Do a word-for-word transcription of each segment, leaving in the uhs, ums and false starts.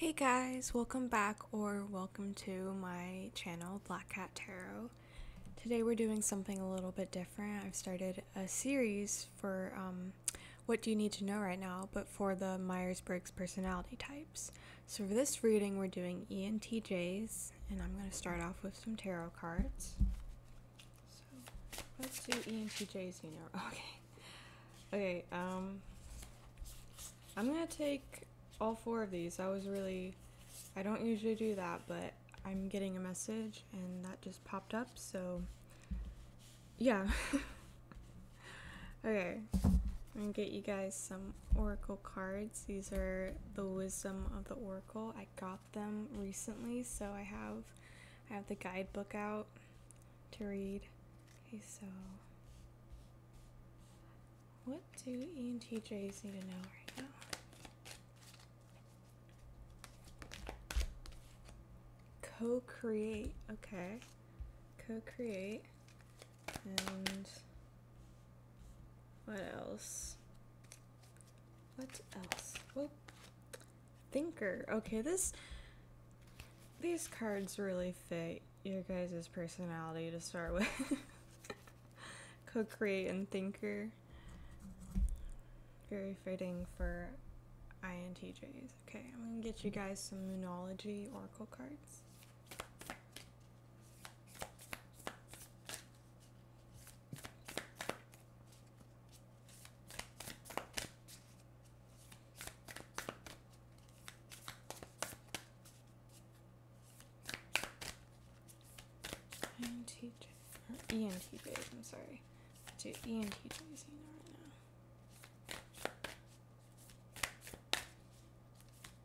Hey guys, welcome back or welcome to my channel, Black Cat Tarot. Today we're doing something a little bit different. I've started a series for um, what do you need to know right now, but for the Myers-Briggs personality types. So for this reading we're doing E N T Js, and I'm going to start off with some tarot cards. So let's do E N T Js you know. Okay. Okay, um, I'm going to take all four of these. I was really, I don't usually do that, but I'm getting a message and that just popped up, so yeah. Okay, I'm gonna get you guys some oracle cards. These are the Wisdom of the Oracle. I got them recently, so I have I have the guidebook out to read. Okay, so what do E N T Js need to know right now? Co-create, okay. Co-create, and what else? What else? Whoop. Thinker, okay, this, these cards really fit your guys' personality to start with. Co-create and thinker. Very fitting for I N T Js. Okay, I'm gonna get you guys some Moonology Oracle cards. E N T Js, I'm sorry. To E N T Js, you know, right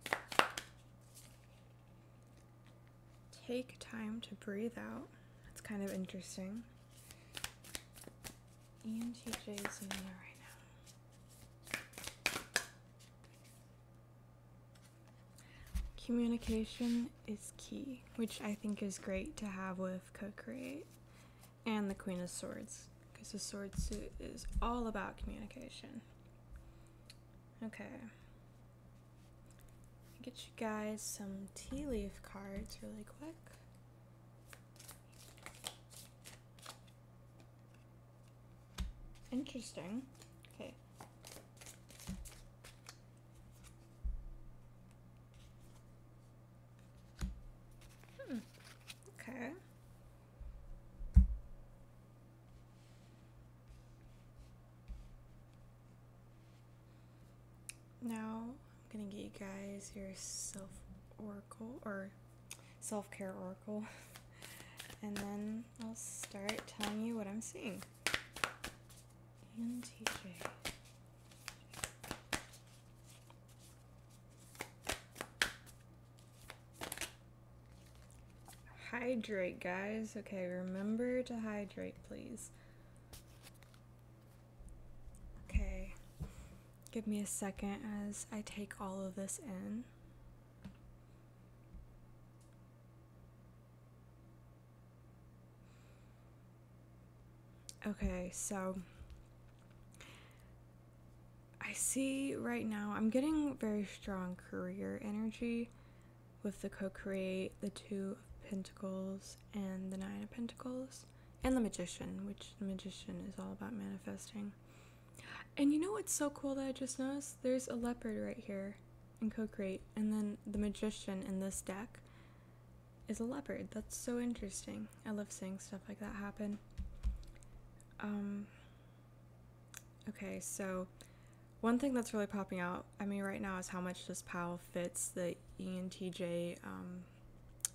now. Take time to breathe out. That's kind of interesting. E N T Js, you know, right now. Communication is key, which I think is great to have with co-create and the Queen of Swords, because the sword suit is all about communication. Okay, get you guys some tea leaf cards really quick. Interesting. Okay. Okay. Now I'm gonna get you guys your self oracle or self-care oracle, and then I'll start telling you what I'm seeing. E N T J. Hydrate, guys. Okay, remember to hydrate, please. Okay, give me a second as I take all of this in. Okay, so I see right now I'm getting very strong career energy with the co-create, the two Pentacles and the Nine of Pentacles and the Magician, which the Magician is all about manifesting. And you know what's so cool that I just noticed? There's a leopard right here in co-create, and then the Magician in this deck is a leopard. That's so interesting. I love seeing stuff like that happen. Um okay, so one thing that's really popping out at me right now is how much this pile fits the E N T J um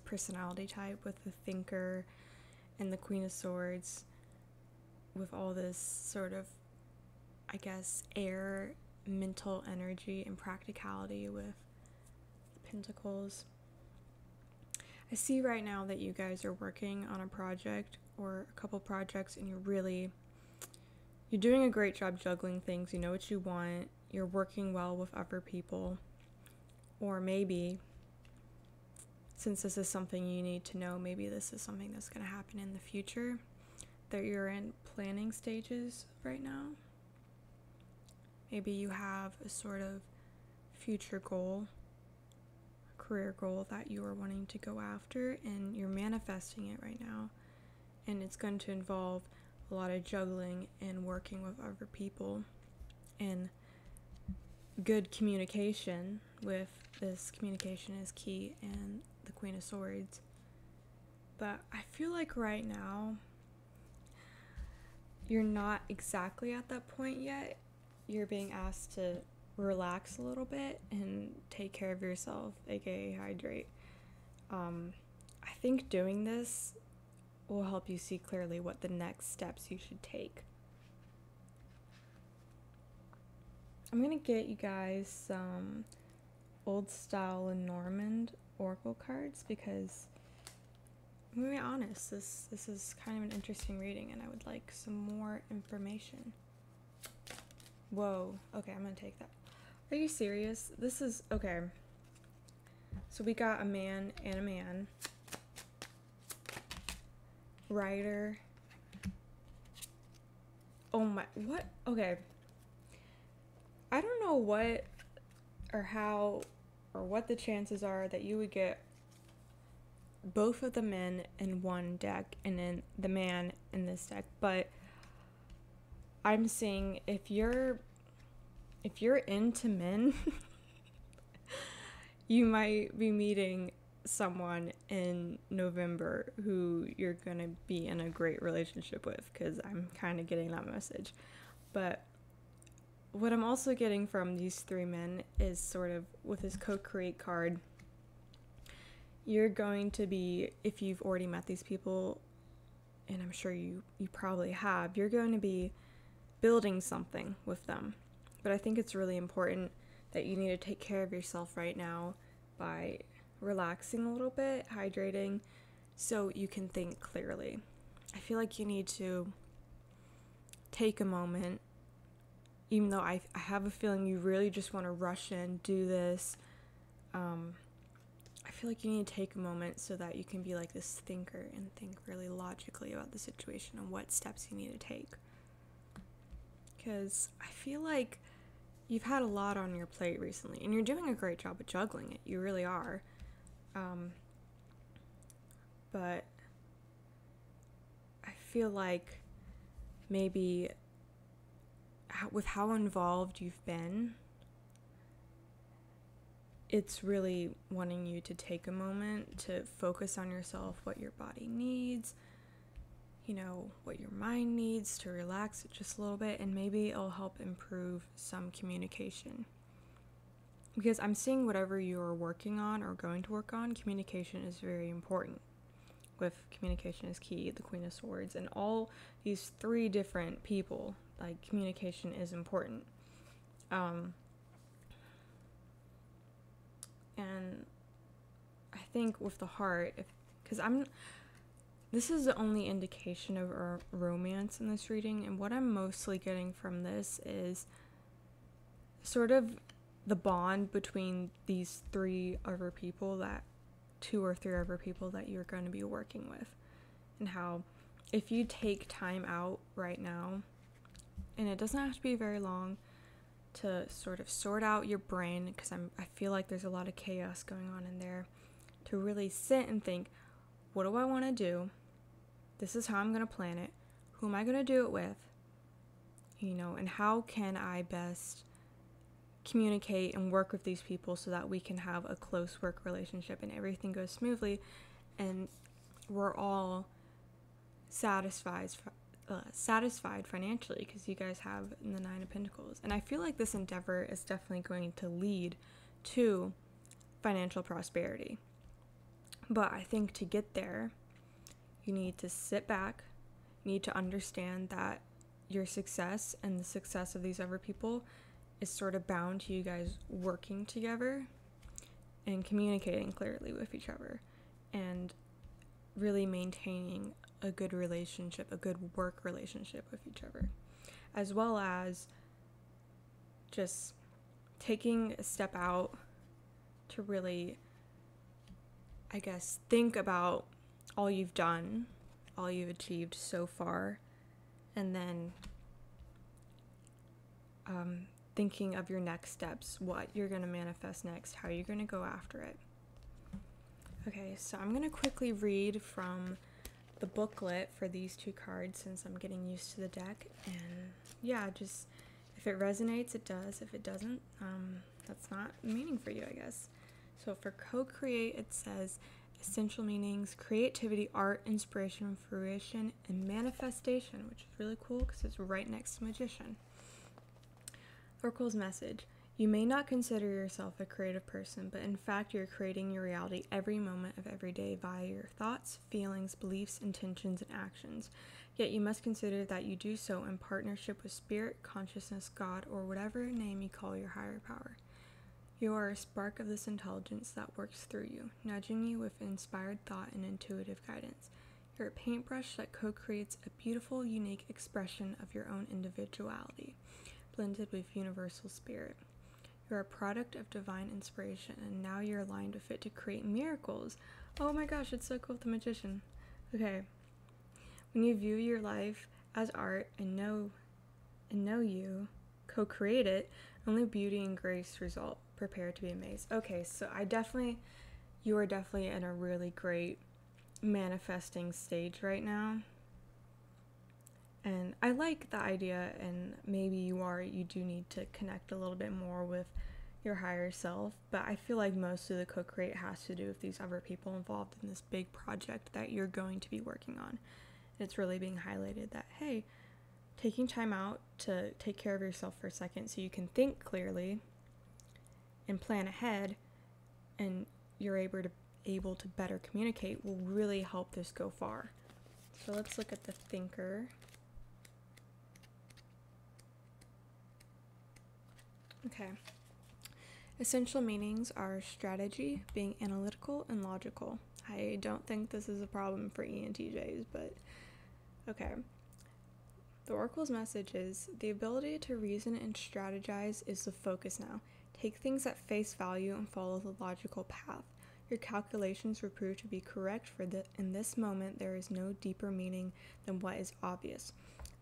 personality type, with the thinker and the Queen of Swords, with all this sort of, I guess, air, mental energy and practicality with the Pentacles. I see right now that you guys are working on a project or a couple projects, and you're really you're doing a great job juggling things. You know what you want, you're working well with other people, or maybe, since this is something you need to know, maybe this is something that's going to happen in the future, that you're in planning stages right now. Maybe you have a sort of future goal, career goal that you are wanting to go after, and you're manifesting it right now, and it's going to involve a lot of juggling and working with other people and good communication. With this, communication is key, and the Queen of Swords. But I feel like right now you're not exactly at that point yet. You're being asked to relax a little bit and take care of yourself, aka hydrate. um I think doing this will help you see clearly what the next steps you should take. I'm gonna get you guys some old style Lenormand oracle cards, because I'm gonna be honest, this this is kind of an interesting reading and I would like some more information. Whoa, okay, I'm gonna take that. Are you serious? This is okay. So we got a man and a man. Writer. Oh my, what? Okay. I don't know what or how or what the chances are that you would get both of the men in one deck and then the man in this deck, but I'm seeing if you're if you're into men, you might be meeting someone in November who you're gonna be in a great relationship with, because I'm kind of getting that message. But what I'm also getting from these three men is sort of with this co-create card, you're going to be, if you've already met these people, and I'm sure you you probably have, you're going to be building something with them. But I think it's really important that you need to take care of yourself right now by relaxing a little bit, hydrating, so you can think clearly. I feel like you need to take a moment, even though I, I have a feeling you really just want to rush in, do this. Um, I feel like you need to take a moment so that you can be like this thinker and think really logically about the situation and what steps you need to take. Because I feel like you've had a lot on your plate recently, and you're doing a great job at juggling it. You really are. Um, but I feel like maybe with how involved you've been, it's really wanting you to take a moment to focus on yourself, what your body needs, you know, what your mind needs, to relax it just a little bit, and maybe it'll help improve some communication. Because I'm seeing whatever you're working on or going to work on, communication is very important. With communication is key, the Queen of Swords, and all these three different people, like, communication is important. Um, and I think with the heart, because I'm, this is the only indication of a romance in this reading, and what I'm mostly getting from this is sort of the bond between these three other people, that two or three other people that you're going to be working with, and how if you take time out right now, and it doesn't have to be very long, to sort of sort out your brain, because I'm I feel like there's a lot of chaos going on in there, to really sit and think, what do I want to do? This is how I'm going to plan it. Who am I going to do it with? You know, and how can I best communicate and work with these people so that we can have a close work relationship and everything goes smoothly and we're all satisfied Uh, satisfied financially, because you guys have in the Nine of Pentacles. And I feel like this endeavor is definitely going to lead to financial prosperity. But I think to get there, you need to sit back, you need to understand that your success and the success of these other people is sort of bound to you guys working together and communicating clearly with each other and really maintaining a good relationship, a good work relationship with each other, as well as just taking a step out to really, I guess, think about all you've done, all you've achieved so far, and then um, thinking of your next steps, what you're going to manifest next, how you're going to go after it. Okay, so I'm going to quickly read from the booklet for these two cards since I'm getting used to the deck, and yeah, just if it resonates, it does. If it doesn't, um, that's not meaning for you, I guess. So for co-create, it says essential meanings, creativity, art, inspiration, fruition, and manifestation, which is really cool because it's right next to magician. Oracle's message. You may not consider yourself a creative person, but in fact, you're creating your reality every moment of every day via your thoughts, feelings, beliefs, intentions, and actions. Yet you must consider that you do so in partnership with spirit, consciousness, God, or whatever name you call your higher power. You are a spark of this intelligence that works through you, nudging you with inspired thought and intuitive guidance. You're a paintbrush that co-creates a beautiful, unique expression of your own individuality, blended with universal spirit. You're a product of divine inspiration, and now you're aligned with it to create miracles. Oh my gosh, it's so cool with the magician. Okay. When you view your life as art and know and know you, co-create it, only beauty and grace result. Prepare to be amazed. Okay, so I definitely, you are definitely in a really great manifesting stage right now. And I like the idea, and maybe you are, you do need to connect a little bit more with your higher self, but I feel like most of the co-create has to do with these other people involved in this big project that you're going to be working on. It's really being highlighted that, hey, taking time out to take care of yourself for a second so you can think clearly and plan ahead, and you're able to, able to better communicate will really help this go far. So let's look at the thinker. Okay. Essential meanings are strategy, being analytical, and logical. I don't think this is a problem for E N T Js, but okay. The Oracle's message is the ability to reason and strategize is the focus now. Take things at face value and follow the logical path. Your calculations will prove to be correct for the, in this moment, there is no deeper meaning than what is obvious.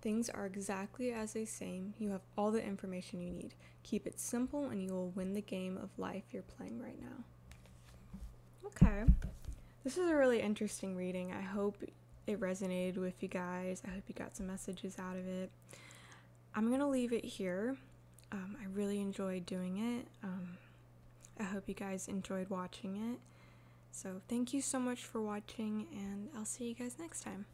Things are exactly as they seem. You have all the information you need. Keep it simple and you will win the game of life you're playing right now. Okay. This is a really interesting reading. I hope it resonated with you guys. I hope you got some messages out of it. I'm going to leave it here. Um, I really enjoyed doing it. Um, I hope you guys enjoyed watching it. So thank you so much for watching, and I'll see you guys next time.